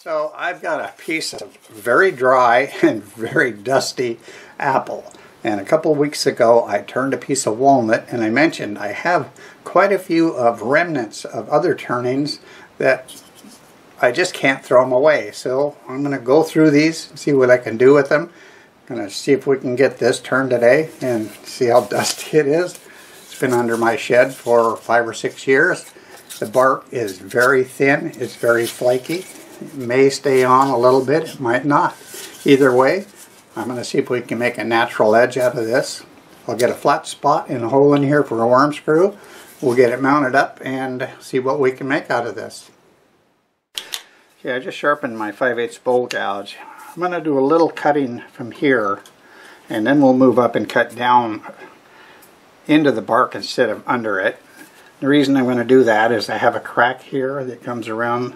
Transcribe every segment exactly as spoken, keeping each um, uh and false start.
So I've got a piece of very dry and very dusty apple. And a couple of weeks ago I turned a piece of walnut, and I mentioned I have quite a few of remnants of other turnings that I just can't throw them away. So I'm going to go through these, see what I can do with them. I'm going to see if we can get this turned today and see how dusty it is. It's been under my shed for five or six years. The bark is very thin, it's very flaky. It may stay on a little bit, it might not. Either way, I'm going to see if we can make a natural edge out of this. I'll get a flat spot and a hole in here for a worm screw. We'll get it mounted up and see what we can make out of this. Okay, I just sharpened my five eighths bowl gouge. I'm going to do a little cutting from here, and then we'll move up and cut down into the bark instead of under it. The reason I'm going to do that is I have a crack here that comes around,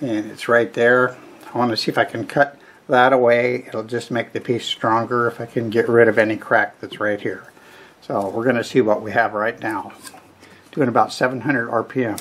and it's right there. I want to see if I can cut that away. It'll just make the piece stronger if I can get rid of any crack that's right here. So we're going to see what we have right now. Doing about seven hundred R P M.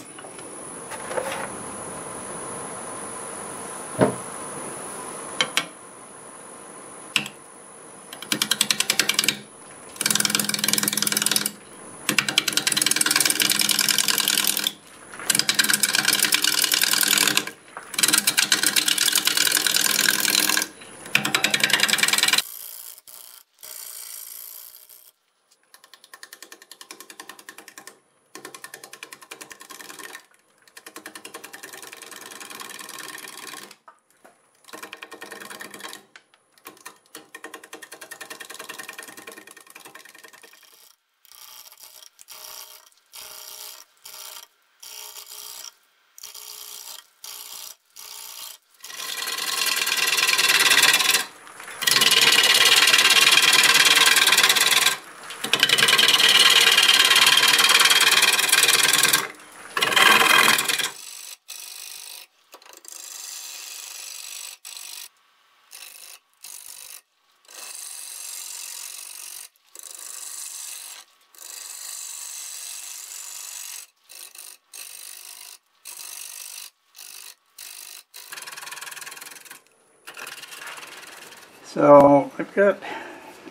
So I've got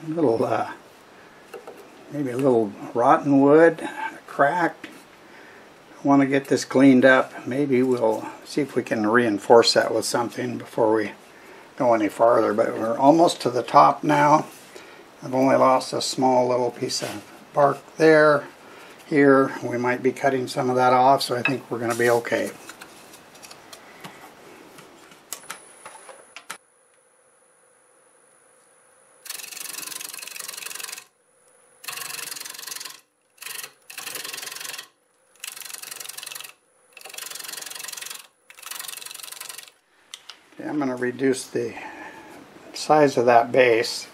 a little, uh, maybe a little rotten wood, a crack. I want to get this cleaned up. Maybe we'll see if we can reinforce that with something before we go any farther. But we're almost to the top now. I've only lost a small little piece of bark there. Here, we might be cutting some of that off, so I think we're going to be okay. I'm going to reduce the size of that base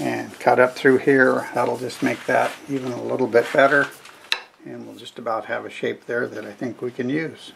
and cut up through here. That'll just make that even a little bit better, and we'll just about have a shape there that I think we can use.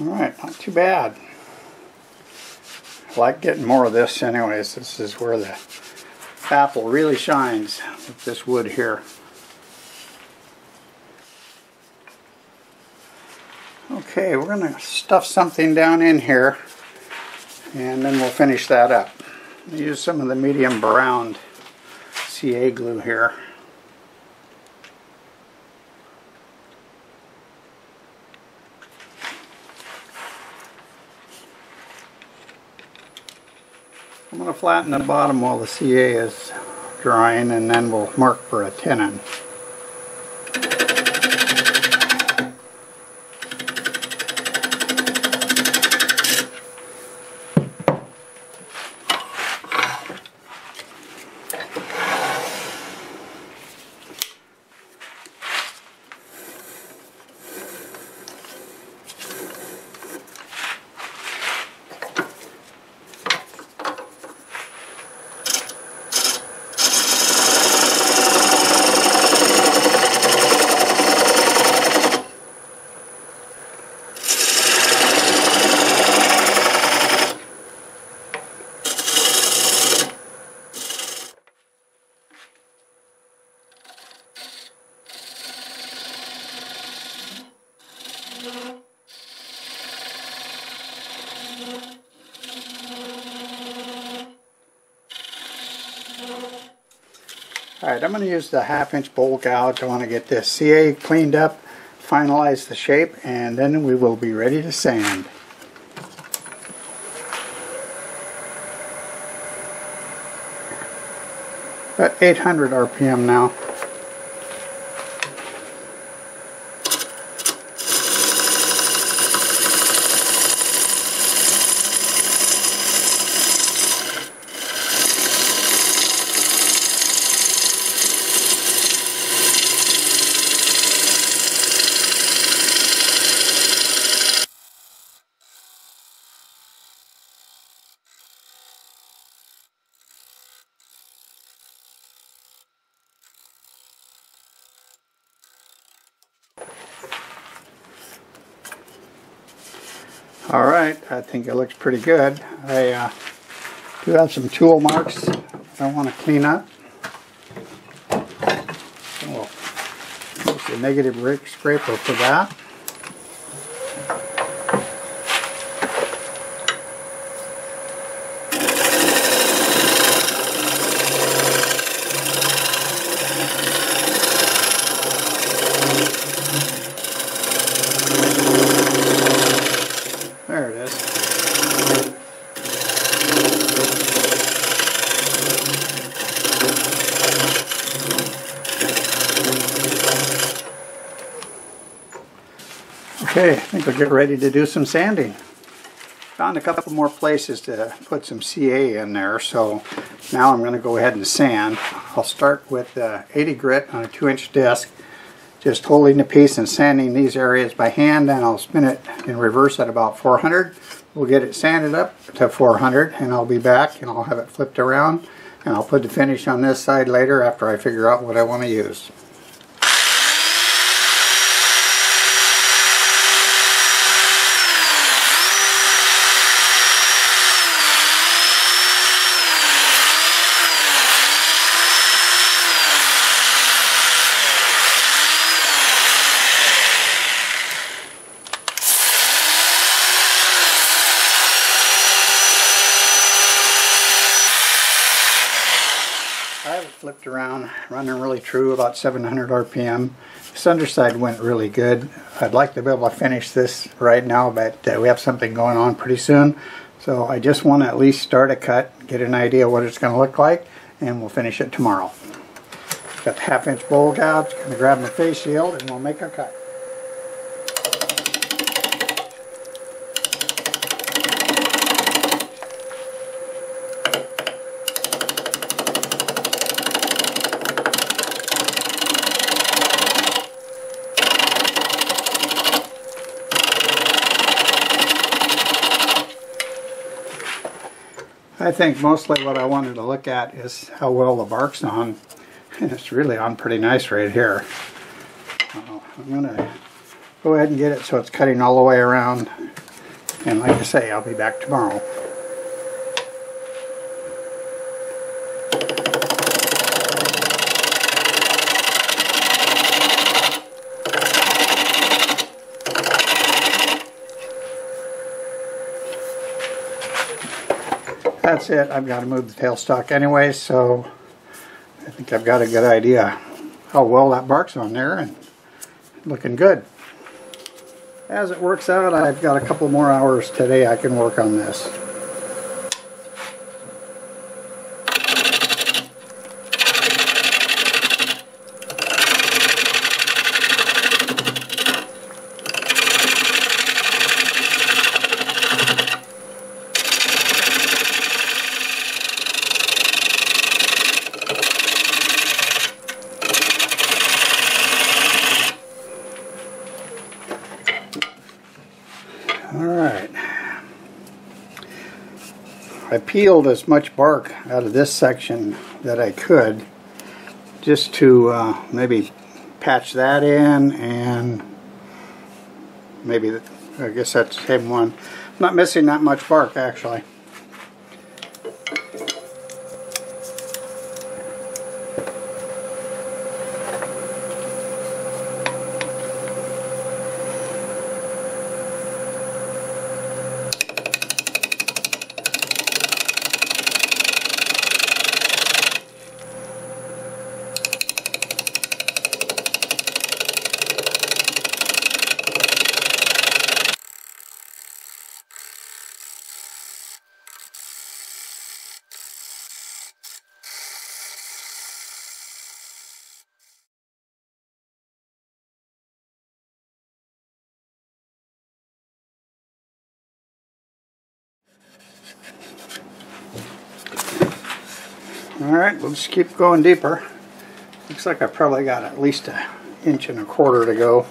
Alright, not too bad. I like getting more of this anyways. This is where the apple really shines, with this wood here. Okay, we're going to stuff something down in here, and then we'll finish that up. I'll use some of the medium browned C A glue here. I'm going to flatten the bottom while the C A is drying, and then we'll mark for a tenon. Alright, I'm going to use the half inch bowl gouge. I want to get this C A cleaned up, finalize the shape, and then we will be ready to sand. About eight hundred R P M now. Alright, I think it looks pretty good. I uh, do have some tool marks I want to clean up. We'll use the negative rake scraper for that. Okay, I think we'll get ready to do some sanding. Found a couple more places to put some C A in there, so now I'm going to go ahead and sand. I'll start with uh, eighty grit on a two inch disc, just holding the piece and sanding these areas by hand, and I'll spin it in reverse at about four hundred. We'll get it sanded up to four hundred, and I'll be back, and I'll have it flipped around, and I'll put the finish on this side later after I figure out what I want to use. Flipped around, running really true, about seven hundred R P M. This underside went really good. I'd like to be able to finish this right now, but uh, we have something going on pretty soon. So I just want to at least start a cut, get an idea what it's going to look like, and we'll finish it tomorrow. Got the half inch bowl gouge, going to grab my face shield, and we'll make our cut. I think mostly what I wanted to look at is how well the bark's on, and it's really on pretty nice right here. Uh, I'm going to go ahead and get it so it's cutting all the way around, and like I say, I'll be back tomorrow. That's it. I've got to move the tailstock anyway, so I think I've got a good idea how well that bark's on there, and looking good. As it works out, I've got a couple more hours today I can work on this. I peeled as much bark out of this section that I could, just to uh, maybe patch that in, and maybe the, I guess that's the same one. I'm not missing that much bark actually. Alright, we'll just keep going deeper. Looks like I probably got at least an inch and a quarter to go.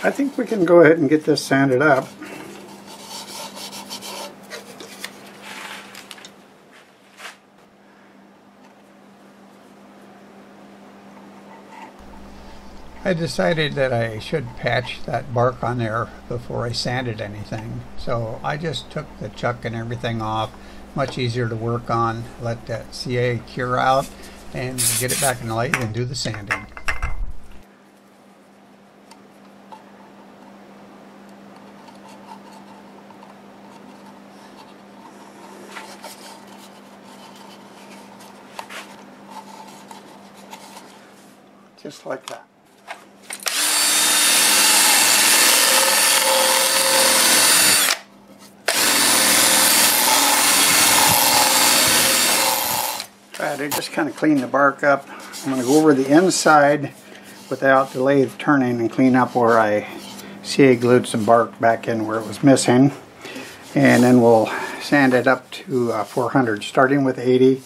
I think we can go ahead and get this sanded up. I decided that I should patch that bark on there before I sanded anything. So I just took the chuck and everything off. Much easier to work on. Let that C A cure out and get it back in the lathe and do the sanding. Just like that. Try to just kind of clean the bark up. I'm going to go over the inside without the lathe turning and clean up where I C A glued some bark back in where it was missing. And then we'll sand it up to uh, four hundred, starting with eighty.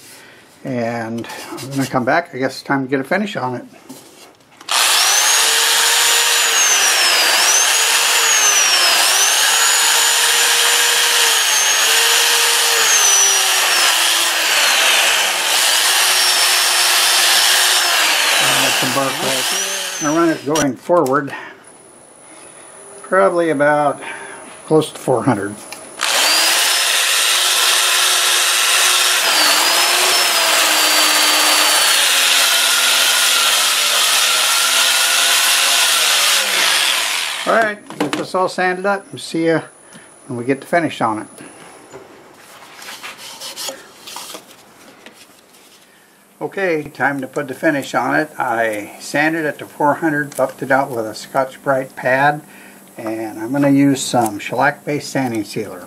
And I'm going to come back. I guess it's time to get a finish on it. I'm going to run it going forward, probably about close to four hundred. Alright, get this all sanded up and see you when we get the finish on it. Okay, time to put the finish on it. I sanded it to four hundred, buffed it out with a Scotch-Brite pad, and I'm going to use some shellac-based sanding sealer.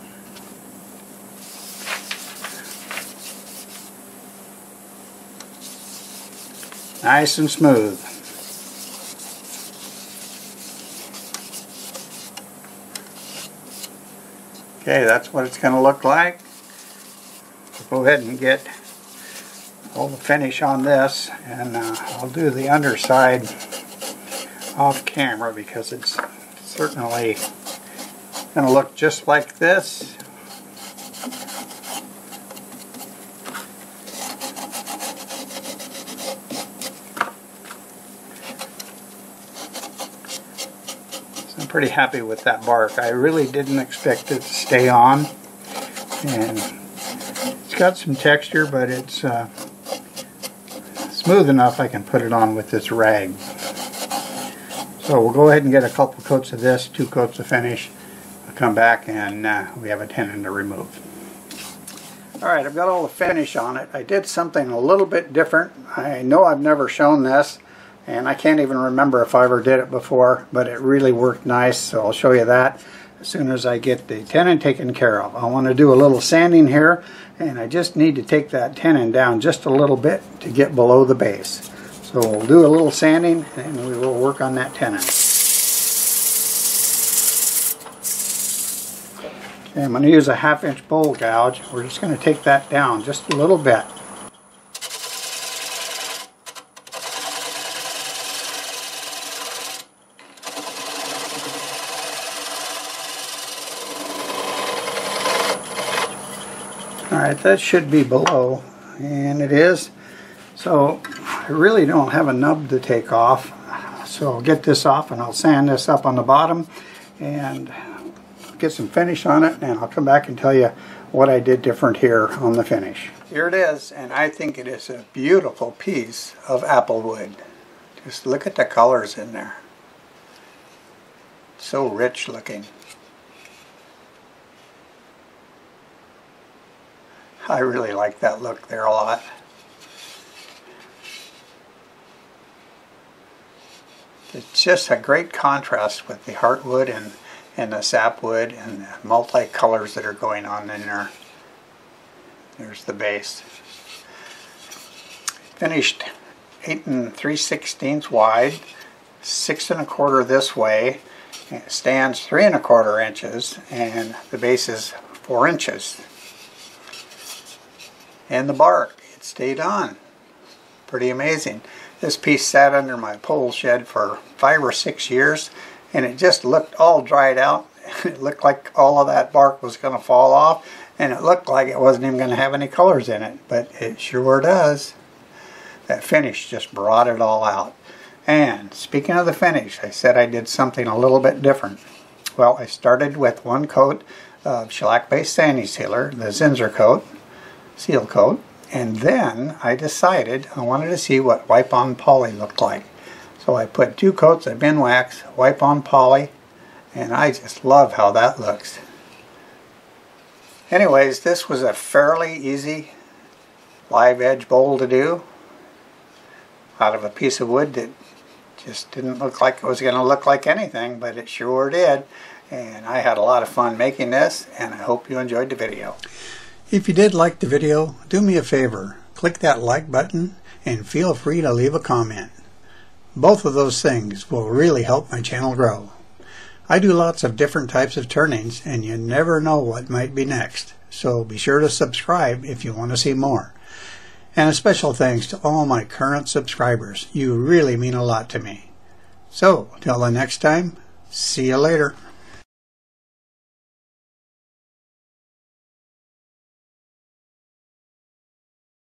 Nice and smooth. Okay, that's what it's going to look like. We'll go ahead and get all the finish on this, and uh, I'll do the underside off camera because it's certainly going to look just like this. So I'm pretty happy with that bark. I really didn't expect it to stay on, and it's got some texture, but it's uh, smooth enough I can put it on with this rag. So we'll go ahead and get a couple coats of this, two coats of finish. I'll come back and uh, we have a tenon to remove. Alright, I've got all the finish on it. I did something a little bit different. I know I've never shown this, and I can't even remember if I ever did it before, but it really worked nice, so I'll show you that as soon as I get the tenon taken care of. I want to do a little sanding here, and I just need to take that tenon down just a little bit to get below the base. So we'll do a little sanding and we will work on that tenon. Okay, I'm going to use a half inch bowl gouge. We're just going to take that down just a little bit. Alright, that should be below, and it is. So I really don't have a nub to take off, so I'll get this off and I'll sand this up on the bottom and get some finish on it, and I'll come back and tell you what I did different here on the finish. Here it is, and I think it is a beautiful piece of apple wood. Just look at the colors in there. So rich looking. I really like that look there a lot. It's just a great contrast with the heartwood and, and the sapwood and the multi-colors that are going on in there. There's the base. Finished eight and three sixteenths wide, six and a quarter this way, and it stands three and a quarter inches, and the base is four inches. And the bark, it stayed on. Pretty amazing. This piece sat under my pole shed for five or six years, and it just looked all dried out. It looked like all of that bark was going to fall off, and it looked like it wasn't even going to have any colors in it, but it sure does. That finish just brought it all out. And speaking of the finish, I said I did something a little bit different. Well, I started with one coat of shellac-based sanding sealer, the Zinsser coat, seal coat, and then I decided I wanted to see what wipe-on poly looked like. So I put two coats of Minwax wipe-on poly, and I just love how that looks. Anyways, this was a fairly easy live edge bowl to do out of a piece of wood that just didn't look like it was going to look like anything, but it sure did. And I had a lot of fun making this, and I hope you enjoyed the video. If you did like the video, do me a favor, click that like button and feel free to leave a comment. Both of those things will really help my channel grow. I do lots of different types of turnings, and you never know what might be next, so be sure to subscribe if you want to see more. And a special thanks to all my current subscribers. You really mean a lot to me. So, till the next time, see you later.